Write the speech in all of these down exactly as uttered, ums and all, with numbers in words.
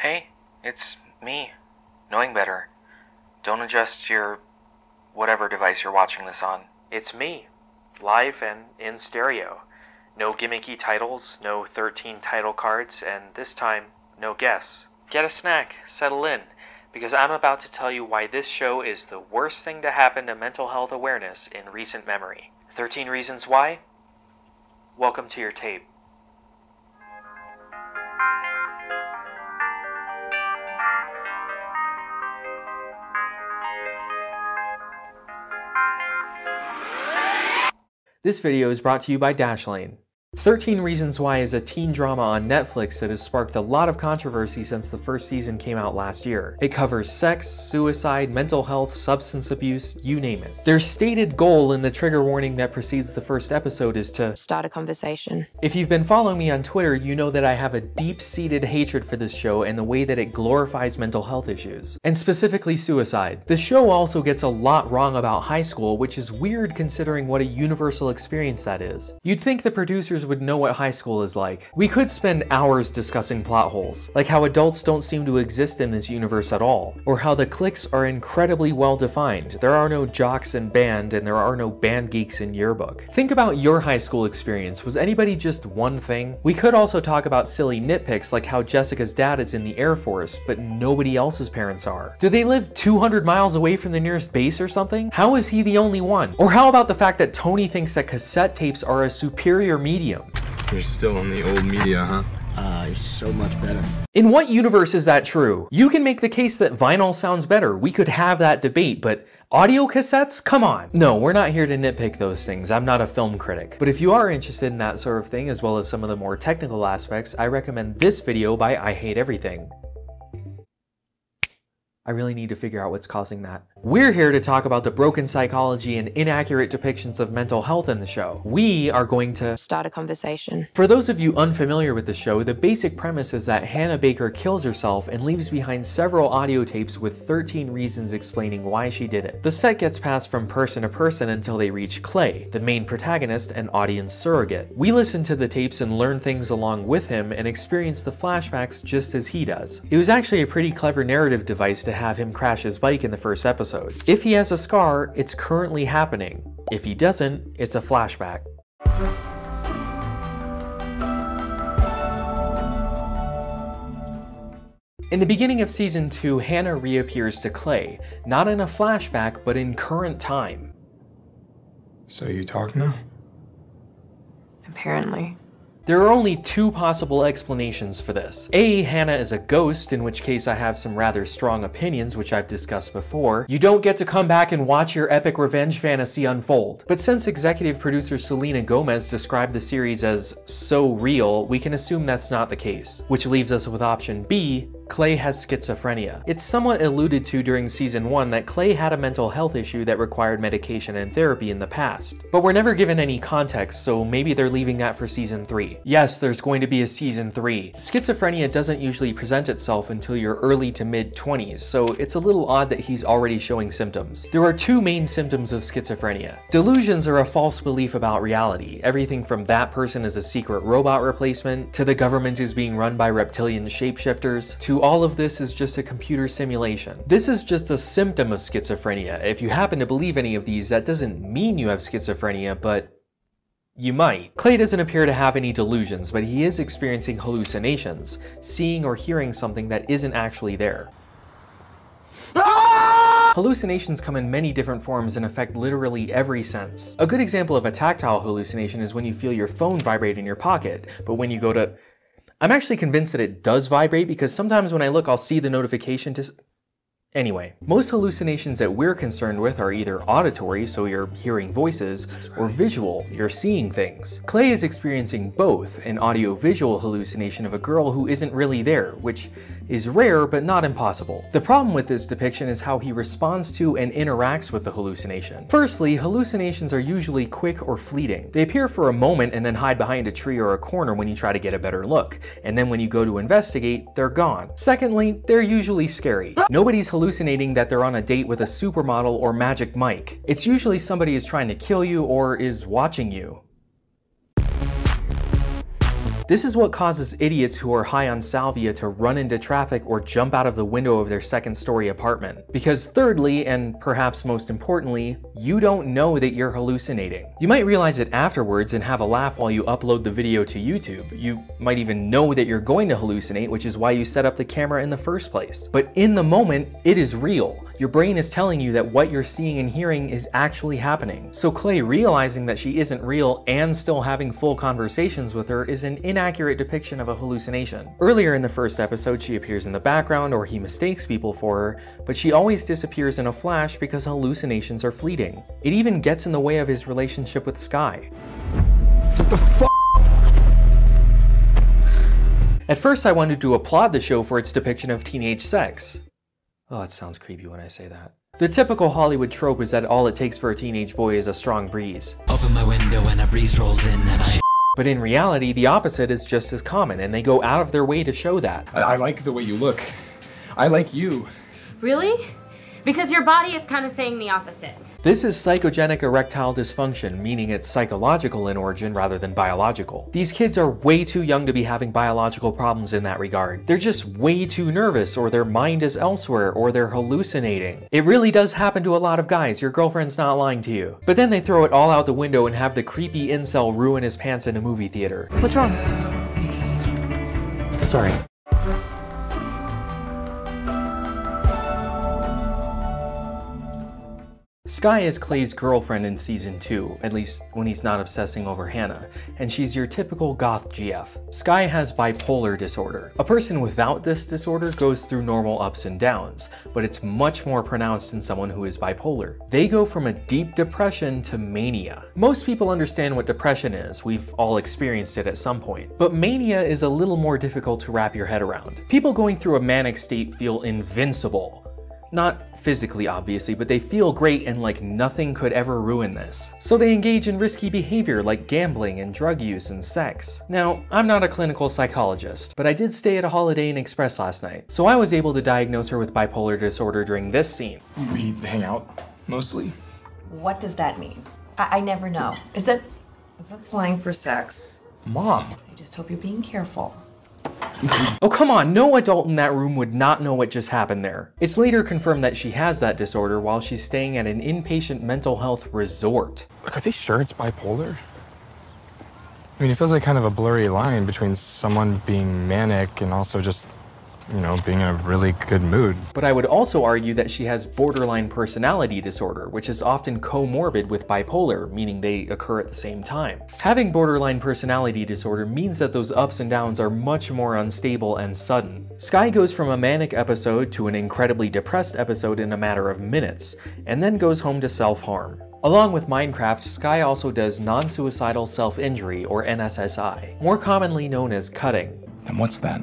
Hey, it's me, Knowing Better. Don't adjust your whatever device you're watching this on. It's me, live and in stereo. No gimmicky titles, no thirteen title cards, and this time, no guess. Get a snack, settle in, because I'm about to tell you why this show is the worst thing to happen to mental health awareness in recent memory. thirteen Reasons Why? Welcome to your tape. This video is brought to you by Dashlane. thirteen Reasons Why is a teen drama on Netflix that has sparked a lot of controversy since the first season came out last year. It covers sex, suicide, mental health, substance abuse, you name it. Their stated goal in the trigger warning that precedes the first episode is to start a conversation. If you've been following me on Twitter, you know that I have a deep-seated hatred for this show and the way that it glorifies mental health issues, and specifically suicide. The show also gets a lot wrong about high school, which is weird considering what a universal experience that is. You'd think the producers would know what high school is like. We could spend hours discussing plot holes, like how adults don't seem to exist in this universe at all, or how the cliques are incredibly well defined. There are no jocks in band, and there are no band geeks in yearbook. Think about your high school experience. Was anybody just one thing? We could also talk about silly nitpicks, like how Jessica's dad is in the Air Force, but nobody else's parents are. Do they live two hundred miles away from the nearest base or something? How is he the only one? Or how about the fact that Tony thinks that cassette tapes are a superior medium? You're still on the old media, huh? Ah, uh, it's so much better. In what universe is that true? You can make the case that vinyl sounds better. We could have that debate, but audio cassettes? Come on. No, we're not here to nitpick those things. I'm not a film critic. But if you are interested in that sort of thing, as well as some of the more technical aspects, I recommend this video by I Hate Everything. I really need to figure out what's causing that. We're here to talk about the broken psychology and inaccurate depictions of mental health in the show. We are going to start a conversation. For those of you unfamiliar with the show, the basic premise is that Hannah Baker kills herself and leaves behind several audio tapes with thirteen reasons explaining why she did it. The set gets passed from person to person until they reach Clay, the main protagonist and audience surrogate. We listen to the tapes and learn things along with him and experience the flashbacks just as he does. It was actually a pretty clever narrative device to have him crash his bike in the first episode. If he has a scar, it's currently happening. If he doesn't, it's a flashback. In the beginning of season two, Hannah reappears to Clay, not in a flashback, but in current time. So you talk now? Apparently. There are only two possible explanations for this. A, Hannah is a ghost, in which case I have some rather strong opinions, which I've discussed before. You don't get to come back and watch your epic revenge fantasy unfold. But since executive producer Selena Gomez described the series as so real, we can assume that's not the case, which leaves us with option B, Clay has schizophrenia. It's somewhat alluded to during season one that Clay had a mental health issue that required medication and therapy in the past, but we're never given any context, so maybe they're leaving that for season three. Yes, there's going to be a season three. Schizophrenia doesn't usually present itself until your early to mid twenties, so it's a little odd that he's already showing symptoms. There are two main symptoms of schizophrenia. Delusions are a false belief about reality. Everything from that person is a secret robot replacement, to the government is being run by reptilian shapeshifters, to all of this is just a computer simulation. This is just a symptom of schizophrenia. If you happen to believe any of these, that doesn't mean you have schizophrenia, but you might. Clay doesn't appear to have any delusions, but he is experiencing hallucinations, seeing or hearing something that isn't actually there. Hallucinations come in many different forms and affect literally every sense. A good example of a tactile hallucination is when you feel your phone vibrate in your pocket, but when you go to... I'm actually convinced that it does vibrate because sometimes when I look, I'll see the notification to... Anyway, most hallucinations that we're concerned with are either auditory, so you're hearing voices, or visual, you're seeing things. Clay is experiencing both, an audio-visual hallucination of a girl who isn't really there, which is rare but not impossible. The problem with this depiction is how he responds to and interacts with the hallucination. Firstly, hallucinations are usually quick or fleeting. They appear for a moment and then hide behind a tree or a corner when you try to get a better look, and then when you go to investigate, they're gone. Secondly, they're usually scary. Nobody's hallucinating that they're on a date with a supermodel or Magic Mike. It's usually somebody is trying to kill you or is watching you. This is what causes idiots who are high on salvia to run into traffic or jump out of the window of their second story apartment. Because thirdly, and perhaps most importantly, you don't know that you're hallucinating. You might realize it afterwards and have a laugh while you upload the video to YouTube. You might even know that you're going to hallucinate, which is why you set up the camera in the first place. But in the moment, it is real. Your brain is telling you that what you're seeing and hearing is actually happening. So Clay, realizing that she isn't real and still having full conversations with her, is an inaccurate depiction of a hallucination. Earlier in the first episode, she appears in the background or he mistakes people for her, but she always disappears in a flash because hallucinations are fleeting. It even gets in the way of his relationship with Skye. What the fuck? At first, I wanted to applaud the show for its depiction of teenage sex. Oh, it sounds creepy when I say that. The typical Hollywood trope is that all it takes for a teenage boy is a strong breeze. Open my window and a breeze rolls in and I... But in reality, the opposite is just as common, and they go out of their way to show that. I, I like the way you look. I like you. Really? Because your body is kind of saying the opposite. This is psychogenic erectile dysfunction, meaning it's psychological in origin rather than biological. These kids are way too young to be having biological problems in that regard. They're just way too nervous, or their mind is elsewhere, or they're hallucinating. It really does happen to a lot of guys. Your girlfriend's not lying to you. But then they throw it all out the window and have the creepy incel ruin his pants in a movie theater. What's wrong? Sorry. Skye is Clay's girlfriend in season two, at least when he's not obsessing over Hannah, and she's your typical goth G F. Skye has bipolar disorder. A person without this disorder goes through normal ups and downs, but it's much more pronounced in someone who is bipolar. They go from a deep depression to mania. Most people understand what depression is. We've all experienced it at some point. But mania is a little more difficult to wrap your head around. People going through a manic state feel invincible. Not physically, obviously, but they feel great and like nothing could ever ruin this. So they engage in risky behavior like gambling and drug use and sex. Now, I'm not a clinical psychologist, but I did stay at a Holiday Inn Express last night, so I was able to diagnose her with bipolar disorder during this scene. We hang out, mostly. What does that mean? I, I never know. Is that, is that slang for sex? Mom. I just hope you're being careful. Oh, come on, no adult in that room would not know what just happened there. It's later confirmed that she has that disorder while she's staying at an inpatient mental health resort. Look, are they sure it's bipolar? I mean, it feels like kind of a blurry line between someone being manic and also just, you know, being in a really good mood. But I would also argue that she has borderline personality disorder, which is often comorbid with bipolar, meaning they occur at the same time. Having borderline personality disorder means that those ups and downs are much more unstable and sudden. Skye goes from a manic episode to an incredibly depressed episode in a matter of minutes, and then goes home to self-harm. Along with Minecraft, Skye also does non-suicidal self-injury, or N S S I, more commonly known as cutting. And what's that?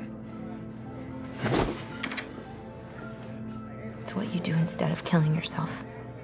It's what you do instead of killing yourself.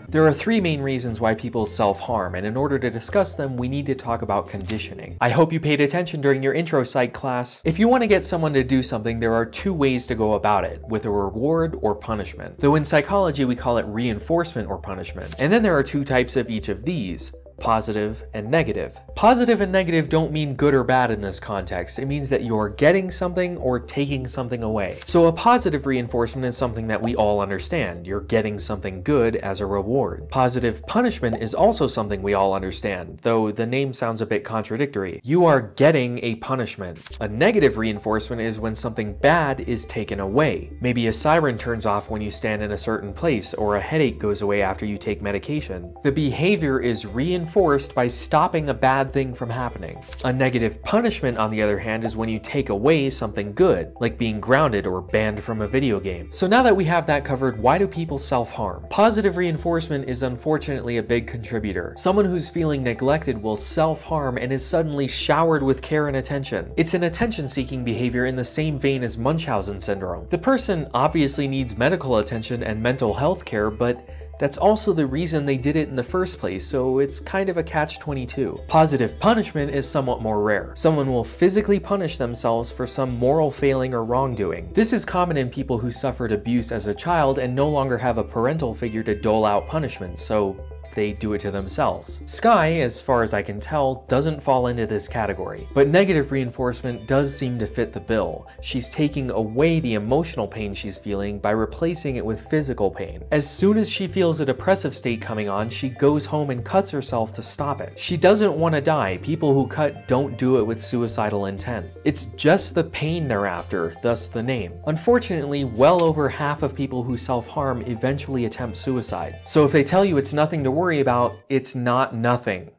There are three main reasons why people self-harm, and in order to discuss them, we need to talk about conditioning. I hope you paid attention during your intro psych class. If you want to get someone to do something, there are two ways to go about it, with a reward or punishment. Though in psychology, we call it reinforcement or punishment. And then there are two types of each of these. Positive and negative. Positive and negative don't mean good or bad in this context. It means that you're getting something or taking something away. So a positive reinforcement is something that we all understand. You're getting something good as a reward. Positive punishment is also something we all understand, though the name sounds a bit contradictory. You are getting a punishment. A negative reinforcement is when something bad is taken away. Maybe a siren turns off when you stand in a certain place, or a headache goes away after you take medication. The behavior is reinforced Forced by stopping a bad thing from happening. A negative punishment, on the other hand, is when you take away something good, like being grounded or banned from a video game. So now that we have that covered, why do people self-harm? Positive reinforcement is unfortunately a big contributor. Someone who's feeling neglected will self-harm and is suddenly showered with care and attention. It's an attention-seeking behavior in the same vein as Munchausen syndrome. The person obviously needs medical attention and mental health care, but that's also the reason they did it in the first place, so it's kind of a catch twenty-two. Positive punishment is somewhat more rare. Someone will physically punish themselves for some moral failing or wrongdoing. This is common in people who suffered abuse as a child and no longer have a parental figure to dole out punishment, so they do it to themselves. Skye, as far as I can tell, doesn't fall into this category, but negative reinforcement does seem to fit the bill. She's taking away the emotional pain she's feeling by replacing it with physical pain. As soon as she feels a depressive state coming on, she goes home and cuts herself to stop it. She doesn't want to die. People who cut don't do it with suicidal intent. It's just the pain they're after, thus the name. Unfortunately, well over half of people who self-harm eventually attempt suicide. So if they tell you it's nothing to worry about, it's not nothing.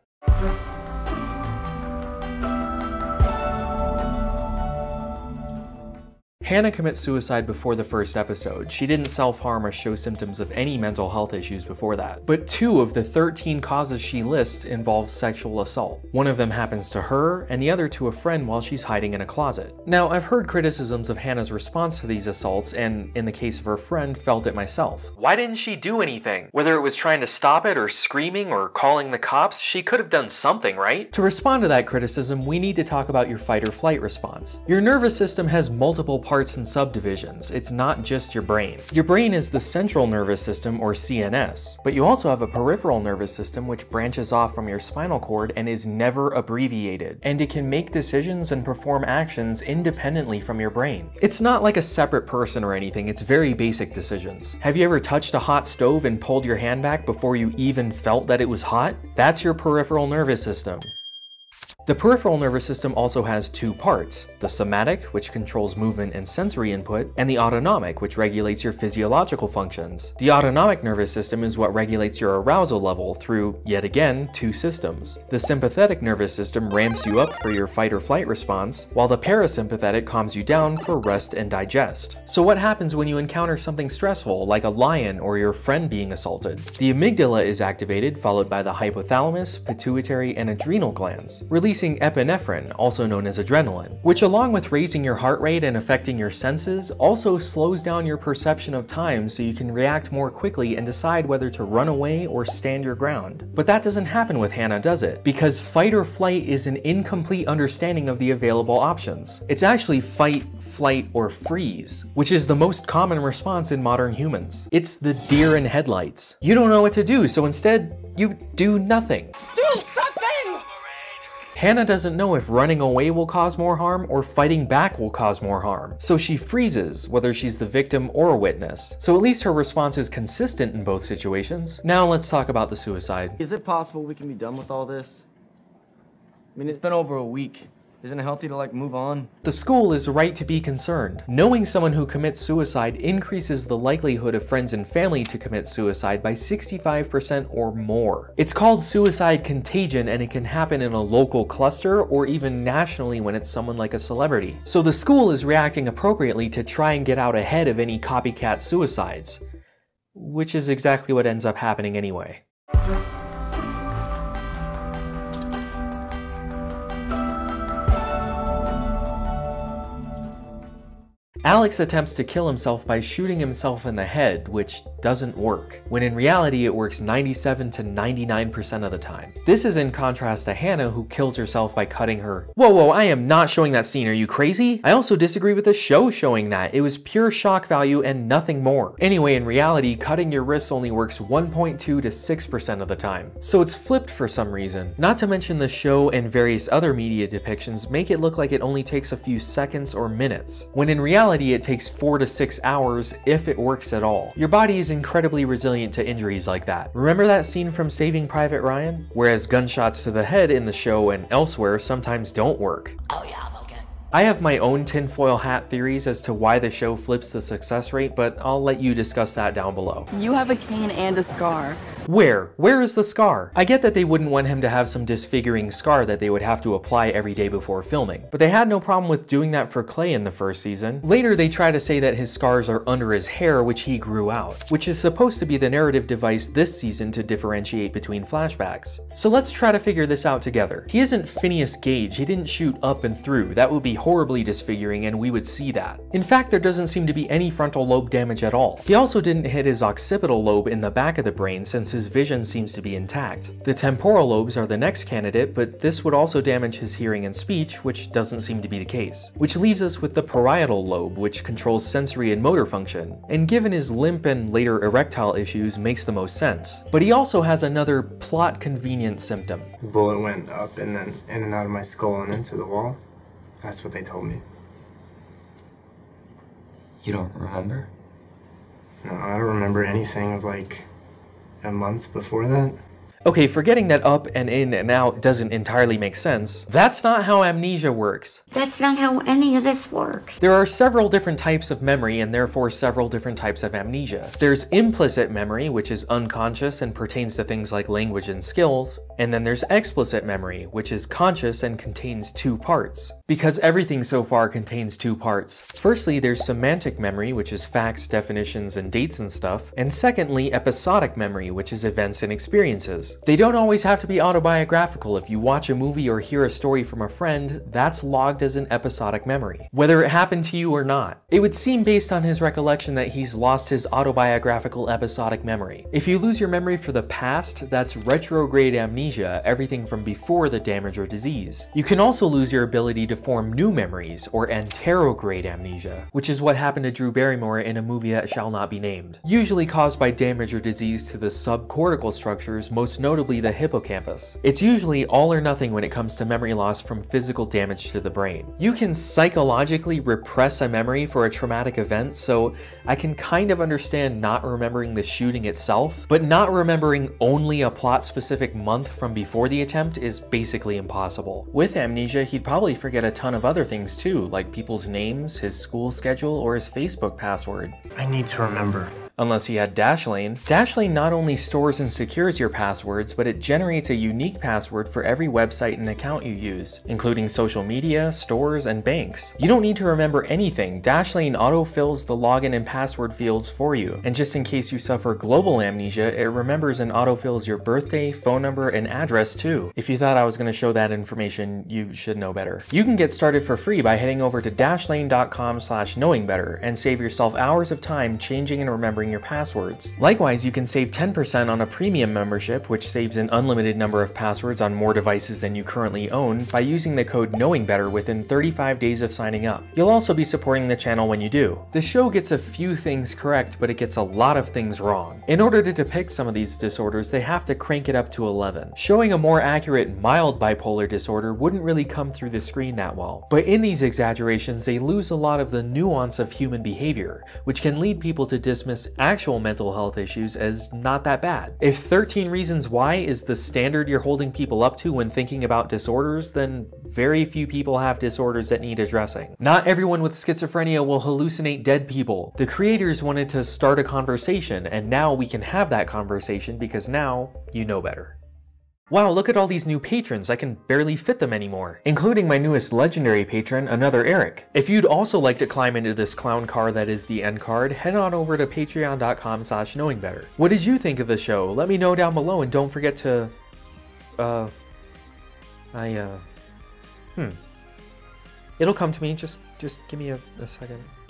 Hannah commits suicide before the first episode. She didn't self-harm or show symptoms of any mental health issues before that. But two of the thirteen causes she lists involve sexual assault. One of them happens to her, and the other to a friend while she's hiding in a closet. Now, I've heard criticisms of Hannah's response to these assaults, and in the case of her friend, felt it myself. Why didn't she do anything? Whether it was trying to stop it or screaming or calling the cops, she could have done something, right? To respond to that criticism, we need to talk about your fight or flight response. Your nervous system has multiple parts and subdivisions. It's not just your brain. Your brain is the central nervous system, or C N S, but you also have a peripheral nervous system which branches off from your spinal cord and is never abbreviated, and it can make decisions and perform actions independently from your brain. It's not like a separate person or anything, it's very basic decisions. Have you ever touched a hot stove and pulled your hand back before you even felt that it was hot? That's your peripheral nervous system. The peripheral nervous system also has two parts, the somatic, which controls movement and sensory input, and the autonomic, which regulates your physiological functions. The autonomic nervous system is what regulates your arousal level through, yet again, two systems. The sympathetic nervous system ramps you up for your fight or flight response, while the parasympathetic calms you down for rest and digest. So what happens when you encounter something stressful, like a lion or your friend being assaulted? The amygdala is activated, followed by the hypothalamus, pituitary, and adrenal glands, releasing epinephrine, also known as adrenaline, which along with raising your heart rate and affecting your senses, also slows down your perception of time so you can react more quickly and decide whether to run away or stand your ground. But that doesn't happen with Hannah, does it? Because fight or flight is an incomplete understanding of the available options. It's actually fight, flight, or freeze, which is the most common response in modern humans. It's the deer in headlights. You don't know what to do, so instead, you do nothing. Do something! Hannah doesn't know if running away will cause more harm or fighting back will cause more harm, so she freezes, whether she's the victim or a witness. So at least her response is consistent in both situations. Now let's talk about the suicide. Is it possible we can be done with all this? I mean, it's been over a week. Isn't it healthy to like move on? The school is right to be concerned. Knowing someone who commits suicide increases the likelihood of friends and family to commit suicide by sixty-five percent or more. It's called suicide contagion, and it can happen in a local cluster or even nationally when it's someone like a celebrity. So the school is reacting appropriately to try and get out ahead of any copycat suicides, which is exactly what ends up happening anyway. Alex attempts to kill himself by shooting himself in the head, which doesn't work, when in reality it works ninety-seven to ninety-nine percent of the time. This is in contrast to Hannah, who kills herself by cutting her— Whoa, whoa, I am not showing that scene, are you crazy? I also disagree with the show showing that. It was pure shock value and nothing more. Anyway, in reality, cutting your wrists only works one point two to six percent of the time. So it's flipped for some reason. Not to mention the show and various other media depictions make it look like it only takes a few seconds or minutes, when in reality, it takes four to six hours if it works at all. Your body is incredibly resilient to injuries like that. Remember that scene from Saving Private Ryan? Whereas gunshots to the head in the show and elsewhere sometimes don't work. Oh yeah. I have my own tinfoil hat theories as to why the show flips the success rate, but I'll let you discuss that down below. You have a cane and a scar. Where? Where is the scar? I get that they wouldn't want him to have some disfiguring scar that they would have to apply every day before filming, but they had no problem with doing that for Clay in the first season. Later, they try to say that his scars are under his hair, which he grew out, which is supposed to be the narrative device this season to differentiate between flashbacks. So let's try to figure this out together. He isn't Phineas Gage. He didn't shoot up and through. That would be horribly disfiguring, and we would see that. In fact, there doesn't seem to be any frontal lobe damage at all. He also didn't hit his occipital lobe in the back of the brain, since his vision seems to be intact. The temporal lobes are the next candidate, but this would also damage his hearing and speech, which doesn't seem to be the case. Which leaves us with the parietal lobe, which controls sensory and motor function, and given his limp and later erectile issues, makes the most sense. But he also has another plot convenient symptom. The bullet went up and then in and out of my skull and into the wall. That's what they told me. You don't remember? No, I don't remember anything of like a month before that. Okay, forgetting that up and in and out doesn't entirely make sense, that's not how amnesia works. That's not how any of this works. There are several different types of memory and therefore several different types of amnesia. There's implicit memory, which is unconscious and pertains to things like language and skills. And then there's explicit memory, which is conscious and contains two parts. Because everything so far contains two parts. Firstly, there's semantic memory, which is facts, definitions, and dates and stuff. And secondly, episodic memory, which is events and experiences. They don't always have to be autobiographical. If you watch a movie or hear a story from a friend, that's logged as an episodic memory, whether it happened to you or not. It would seem based on his recollection that he's lost his autobiographical episodic memory. If you lose your memory for the past, that's retrograde amnesia, everything from before the damage or disease. You can also lose your ability to form new memories, or anterograde amnesia, which is what happened to Drew Barrymore in a movie that shall not be named, usually caused by damage or disease to the subcortical structures, most notably the hippocampus. It's usually all or nothing when it comes to memory loss from physical damage to the brain. You can psychologically repress a memory for a traumatic event, so I can kind of understand not remembering the shooting itself, but not remembering only a plot-specific month from before the attempt is basically impossible. With amnesia, he'd probably forget a ton of other things too, like people's names, his school schedule, or his Facebook password. I need to remember. Unless he had Dashlane. Dashlane not only stores and secures your passwords, but it generates a unique password for every website and account you use, including social media, stores, and banks. You don't need to remember anything. Dashlane auto-fills the login and password fields for you, and just in case you suffer global amnesia, it remembers and auto-fills your birthday, phone number, and address too. If you thought I was going to show that information, you should know better. You can get started for free by heading over to dashlane dot com slash knowing better and save yourself hours of time changing and remembering your passwords. Likewise, you can save ten percent on a premium membership, which saves an unlimited number of passwords on more devices than you currently own, by using the code knowing better within thirty-five days of signing up. You'll also be supporting the channel when you do. The show gets a few things correct, but it gets a lot of things wrong. In order to depict some of these disorders, they have to crank it up to eleven. Showing a more accurate mild bipolar disorder wouldn't really come through the screen that well. But in these exaggerations, they lose a lot of the nuance of human behavior, which can lead people to dismiss actual mental health issues as not that bad. If thirteen reasons why is the standard you're holding people up to when thinking about disorders, then very few people have disorders that need addressing. Not everyone with schizophrenia will hallucinate dead people. The creators wanted to start a conversation, and now we can have that conversation because now you know better. Wow, look at all these new patrons, I can barely fit them anymore. Including my newest legendary patron, another Eric. If you'd also like to climb into this clown car that is the end card, head on over to patreon dot com slash knowing better. What did you think of the show? Let me know down below, and don't forget to... Uh... I, uh... Hmm. It'll come to me, just, just give me a, a second.